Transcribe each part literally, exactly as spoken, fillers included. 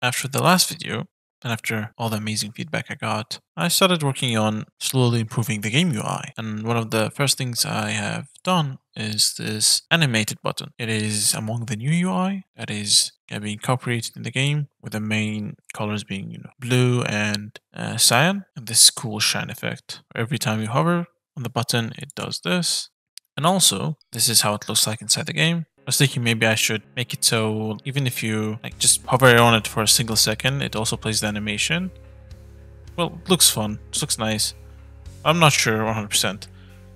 After the last video, and after all the amazing feedback I got, I started working on slowly improving the game U I. And one of the first things I have done is this animated button. It is among the new U I that is going to be incorporated in the game, with the main colors being, you know, blue and uh, cyan, and this cool shine effect. Every time you hover on the button, it does this. And also, this is how it looks like inside the game. I was thinking maybe I should make it so even if you like just hover on it for a single second, it also plays the animation. Well, it looks fun. It looks nice. I'm not sure one hundred percent.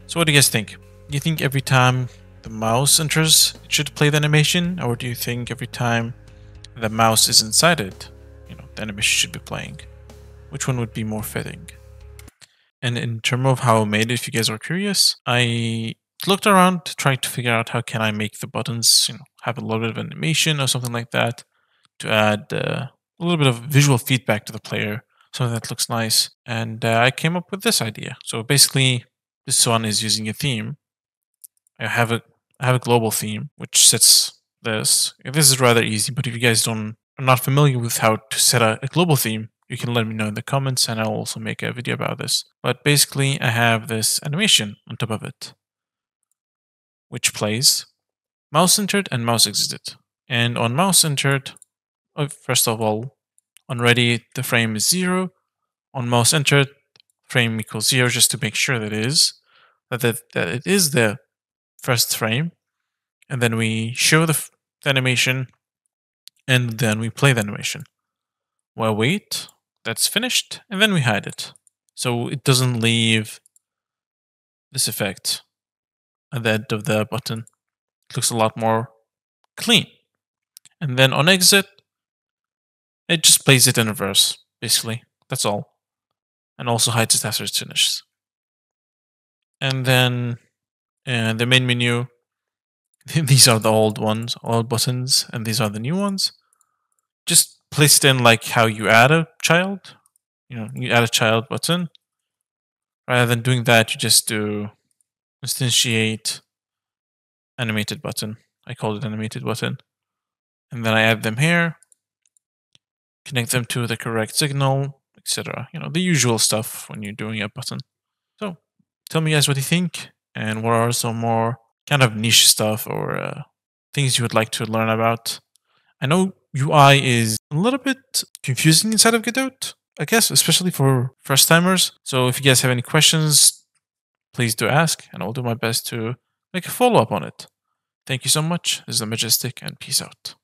So what do you guys think? Do you think every time the mouse enters, it should play the animation? Or do you think every time the mouse is inside it, you know, the animation should be playing? Which one would be more fitting? And in terms of how I made it, if you guys are curious, I looked around trying to figure out how can I make the buttons, you know, have a little bit of animation or something like that to add uh, a little bit of visual feedback to the player, something that looks nice. And uh, I came up with this idea. So basically, this one is using a theme. I have a I have a global theme which sets this. This is rather easy, but if you guys don't are not familiar with how to set a, a global theme, you can let me know in the comments, and I'll also make a video about this. But basically, I have this animation on top of it, which plays mouse entered and mouse exited. And on mouse entered, first of all, on ready, the frame is zero. On mouse entered, frame equals zero, just to make sure that it is, that, that, that it is the first frame. And then we show the, the animation, and then we play the animation. Well, wait, that's finished, and then we hide it. So it doesn't leave this effect at the end of the button. It looks a lot more clean. And then on exit, it just plays it in reverse, basically. That's all. And also hides it after it's finished. And then uh, the main menu, these are the old ones, old buttons, and these are the new ones. Just place it in like how you add a child. You know, you add a child button. Rather than doing that, you just do instantiate animated button. I called it animated button. And then I add them here, connect them to the correct signal, et cetera. You know, the usual stuff when you're doing a button. So tell me guys what you think, and what are some more kind of niche stuff or uh, things you would like to learn about. I know U I is a little bit confusing inside of Godot, I guess, especially for first timers. So if you guys have any questions, please do ask, and I'll do my best to make a follow-up on it. Thank you so much. This is TheMaJestic, and peace out.